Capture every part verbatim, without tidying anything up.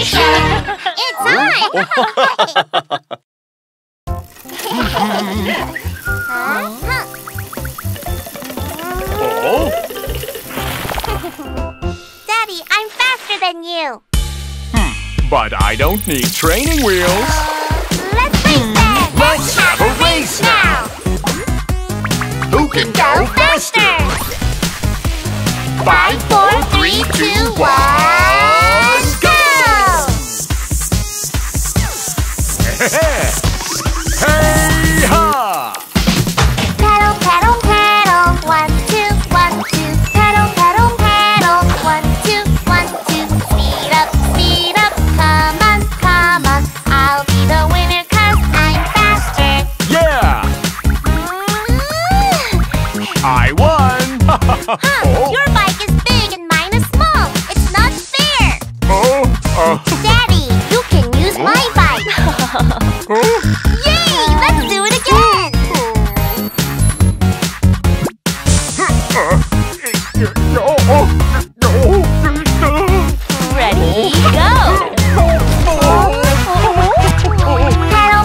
Station! It's on! Oh? Daddy, I'm faster than you! Hmm, but I don't need training wheels! Let's race then! Let's have a race now! Who can go faster? Five, four, three, two, one, go! Hey ha! Pedal, pedal, pedal, one, two, one, two. Pedal, pedal, pedal, one, two, one, two. Speed up, speed up, come on, come on. I'll be the winner 'cause I'm faster. Yeah! I won! Huh, oh. Your bike. Daddy, you can use my bike! Yay! Let's do it again! Ready, go! Pedal, pedal,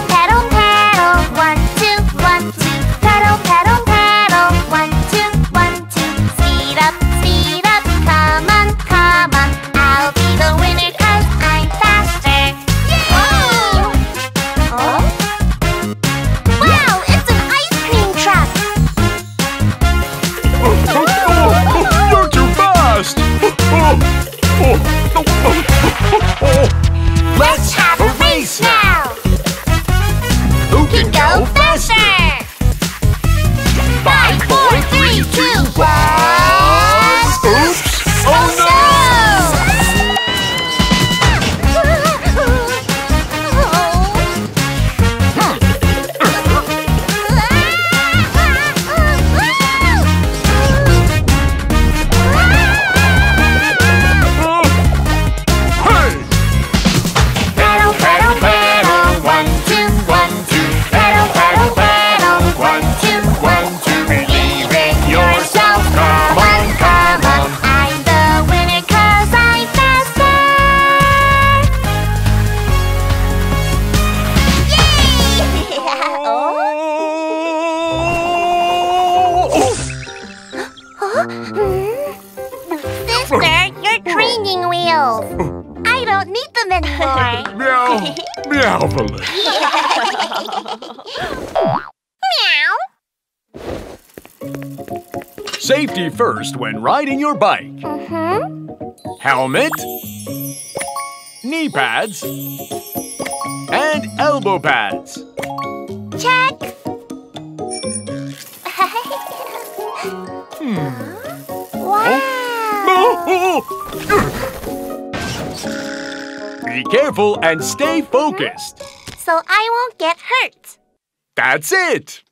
pedal, one, two, one, two. Pedal, pedal, pedal, one, two, one, two. Speed up, speed up, come on, come on. I'll be the winner. Let's have a race now! Who can go faster? Five, four, three, two, one! Oops! Oh Safety first when riding your bike. Mm-hmm. Helmet, knee pads, and elbow pads. Check. Hmm. Wow. Oh. Be careful and stay focused. So I won't get hurt. That's it.